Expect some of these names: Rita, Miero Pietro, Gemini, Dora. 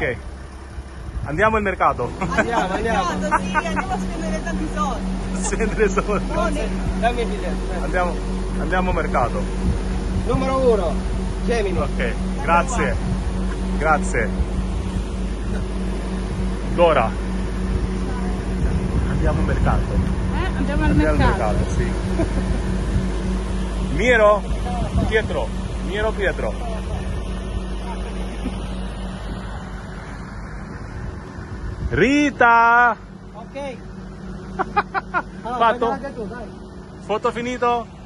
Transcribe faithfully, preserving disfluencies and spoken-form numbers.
Ok, andiamo al mercato. Andiamo, andiamo. Mercato, sì, andiamo a spendere tanti soldi. Spendere soldi. Dammi il biglietto. Andiamo, andiamo al mercato. Numero uno, Gemini. Ok, grazie. Grazie. Dora. Andiamo al mercato. Eh, andiamo al andiamo mercato. Al mercato, sì. Miero Pietro. Miero Pietro. Rita! Ok! Allora, fatto? Anche tu, dai. Foto finito?